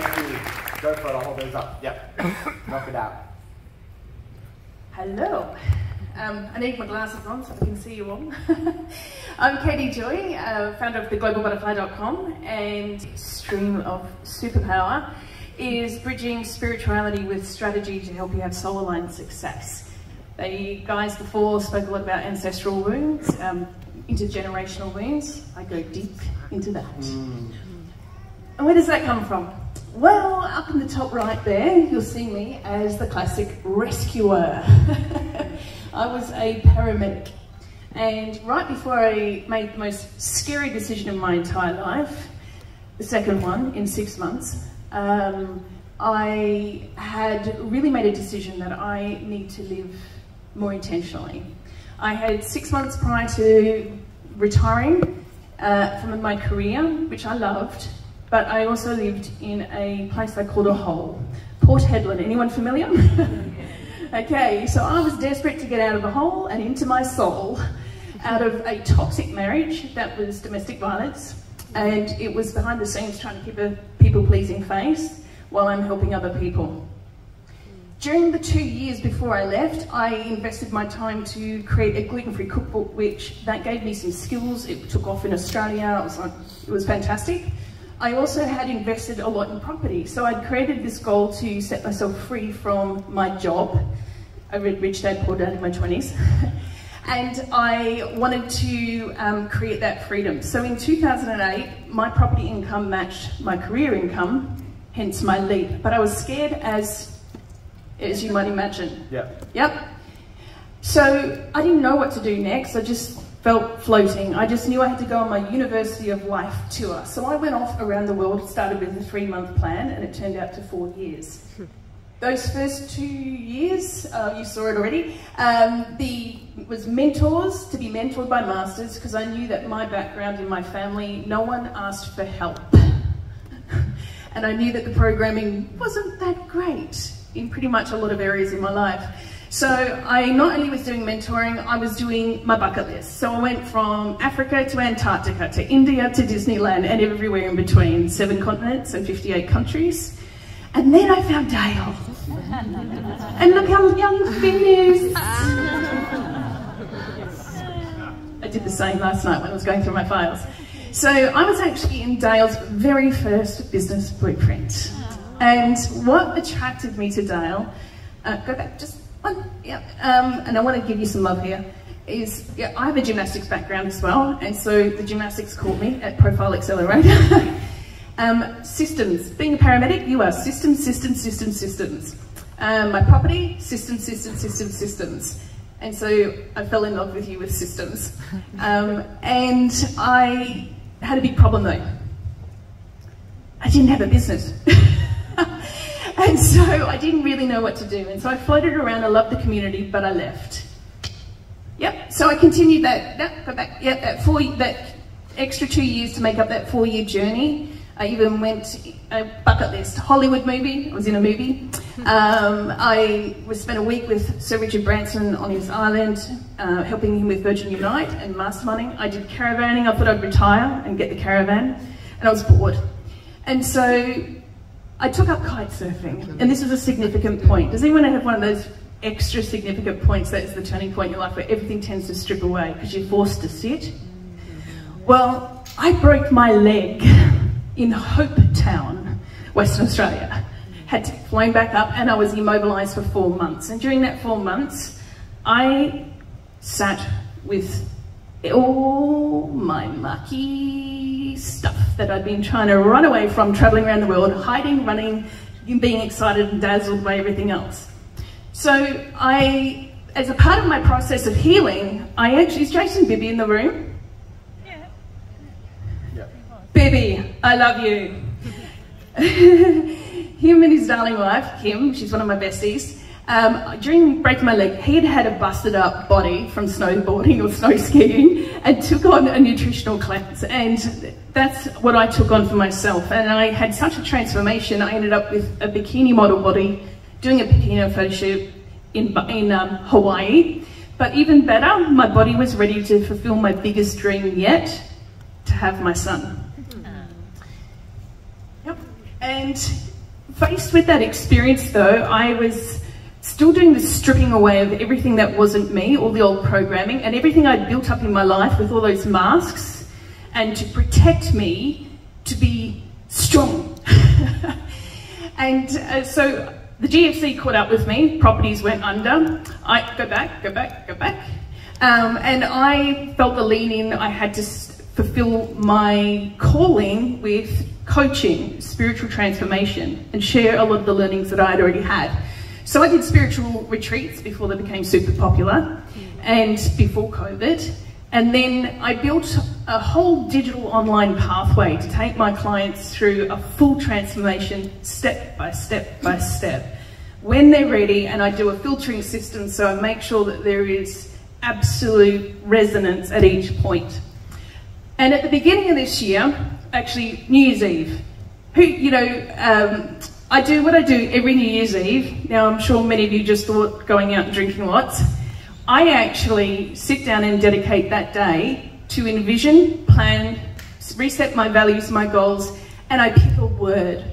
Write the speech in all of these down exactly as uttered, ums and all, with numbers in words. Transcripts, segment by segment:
Thank you. Go for it. I'll hold those up. Yep. Knock it out. Hello. Um, I need my glasses on so I can see you all. I'm Katie Joy, uh, founder of the global butterfly dot com, and stream of superpower is bridging spirituality with strategy to help you have soul-aligned success. The guys before spoke a lot about ancestral wounds, um, intergenerational wounds. I go deep into that. Mm. And where does that come from? Well, up in the top right there, you'll see me as the classic rescuer. I was a paramedic, and right before I made the most scary decision of my entire life, the second one in six months, um, I had really made a decision that I need to live more intentionally. I had six months prior to retiring uh, from my career, which I loved, but I also lived in a place I called a hole. Port Hedland, anyone familiar? Okay, so I was desperate to get out of a hole and into my soul, out of a toxic marriage that was domestic violence, and it was behind the scenes trying to keep a people-pleasing face while I'm helping other people. During the two years before I left, I invested my time to create a gluten-free cookbook, which that gave me some skills. It took off in Australia. It was, like, it was fantastic. I also had invested a lot in property. So I'd created this goal to set myself free from my job. I read Rich Dad Poor Dad in my twenties. And I wanted to um, create that freedom. So in two thousand eight, my property income matched my career income, hence my leap. But I was scared as, as you might imagine. Yeah. Yep. So I didn't know what to do next. I just felt floating. I just knew I had to go on my University of Life tour. So I went off around the world, started with a three month plan, and it turned out to four years. Those first two years, uh, you saw it already, um, the, it was mentors, to be mentored by masters, because I knew that my background in my family, no one asked for help. And I knew that the programming wasn't that great in pretty much a lot of areas in my life. So I not only was doing mentoring, I was doing my bucket list. So I went from Africa to Antarctica, to India, to Disneyland, and everywhere in between, seven continents and fifty-eight countries. And then I found Dale. And look how young Finn is. I did the same last night when I was going through my files. So I was actually in Dale's very first business blueprint. And what attracted me to Dale, uh, go back just one, yeah, um, and I want to give you some love here, is yeah, I have a gymnastics background as well, and so the gymnastics caught me at Profile Accelerator. um, systems, being a paramedic, you are systems, systems, systems, systems. Um, my property, systems, systems, systems, systems. And so I fell in love with you with systems. Um, and I had a big problem though. I didn't have a business. And so I didn't really know what to do. And so I floated around, I loved the community, but I left. Yep, so I continued that, that, go back, yep, that, four, that extra two years to make up that four year journey. I even went, a bucket list, Hollywood movie, I was in a movie. Um, I was spent a week with Sir Richard Branson on his island, uh, helping him with Virgin Unite and masterminding. I did caravanning, I thought I'd retire and get the caravan, and I was bored. And so I took up kite surfing, and this was a significant point. Does anyone have one of those extra significant points that's the turning point in your life where everything tends to strip away because you're forced to sit? Well, I broke my leg in Hope Town, Western Australia. Had to flown back up, and I was immobilised for four months. And during that four months, I sat with all my mucky stuff that I'd been trying to run away from, travelling around the world, hiding, running, being excited and dazzled by everything else. So I, as a part of my process of healing, I actually, is Jason Bibby in the room? Bibby, I love you. Him and his darling wife, Kim, she's one of my besties. Um, during breaking my leg, he had had a busted up body from snowboarding or snow skiing and took on a nutritional cleanse. And that's what I took on for myself. And I had such a transformation, I ended up with a bikini model body, doing a bikini photo shoot in, in um, Hawaii. But even better, my body was ready to fulfill my biggest dream yet, to have my son. And faced with that experience though, I was still doing the stripping away of everything that wasn't me, all the old programming and everything I'd built up in my life with all those masks, and to protect me to be strong. And uh, so the G F C caught up with me, properties went under. I go back, go back, go back. Um, and I felt the lean in. I had to fulfill my calling with coaching, spiritual transformation, and share a lot of the learnings that I had already had. So I did spiritual retreats before they became super popular and before COVID. And then I built a whole digital online pathway to take my clients through a full transformation, step by step by step, when they're ready. And I do a filtering system, so I make sure that there is absolute resonance at each point. And at the beginning of this year, actually New Year's Eve, who, you know, um, I do what I do every New Year's Eve. Now I'm sure many of you just thought going out and drinking lots. I actually sit down and dedicate that day to envision, plan, reset my values, my goals, and I pick a word.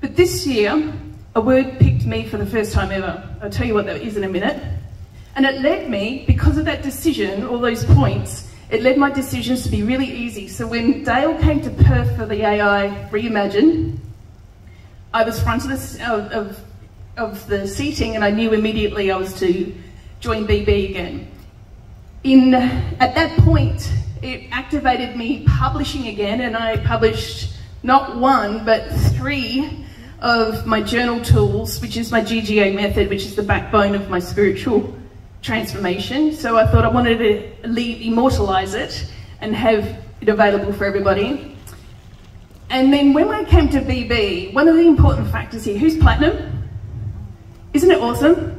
But this year, a word picked me for the first time ever. I'll tell you what that is in a minute. And it led me, because of that decision, all those points, it led my decisions to be really easy. So when Dale came to Perth for the A I Reimagine, I was front of the, of, of the seating, and I knew immediately I was to join B B again. In, at that point, it activated me publishing again, and I published not one, but three of my journal tools, which is my G G A method, which is the backbone of my spiritual transformation. So I thought I wanted to leave, immortalize it and have it available for everybody. And then when I came to B B, one of the important factors here, who's platinum? Isn't it awesome?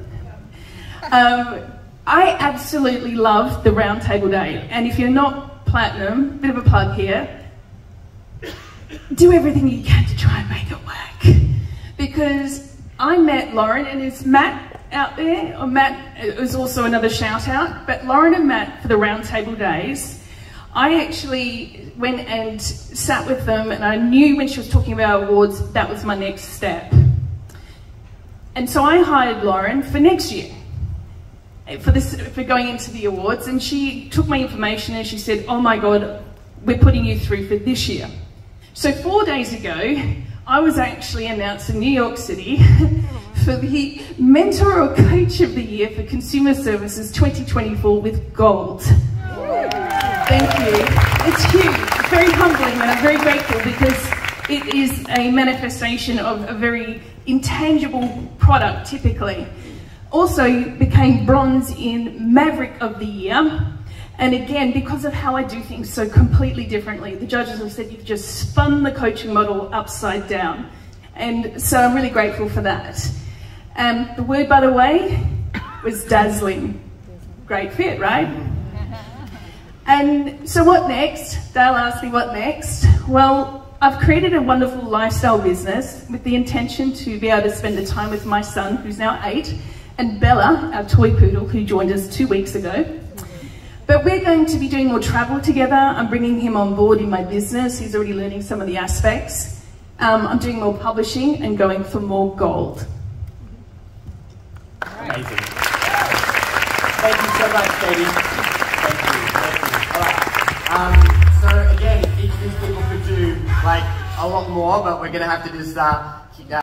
Um, I absolutely loved the round table day. And if you're not platinum, bit of a plug here, do everything you can to try and make it work. Because I met Lauren, and it's Matt out there, or Matt is also another shout out, but Lauren and Matt for the roundtable days, I actually went and sat with them, and I knew when she was talking about awards, that was my next step. And so I hired Lauren for next year, for this, for going into the awards, and she took my information and she said, oh my God, we're putting you through for this year. So four days ago, I was actually announced in New York City for the Mentor or Coach of the Year for Consumer Services twenty twenty-four with gold. Thank you. It's huge, it's very humbling, and I'm very grateful because it is a manifestation of a very intangible product typically. Also became bronze in Maverick of the Year. And again, because of how I do things so completely differently, the judges have said you've just spun the coaching model upside down. And so I'm really grateful for that. Um, the word, by the way, was dazzling. Great fit, right? And so what next? Dale asked me what next. Well, I've created a wonderful lifestyle business with the intention to be able to spend the time with my son, who's now eight, and Bella, our toy poodle, who joined us two weeks ago. But we're going to be doing more travel together. I'm bringing him on board in my business. He's already learning some of the aspects. Um, I'm doing more publishing and going for more gold. Amazing. Thank you so much, Katie. Thank you, thank you. All right. Um, so again, each of these people could do like a lot more, but we're gonna have to just uh, keep that.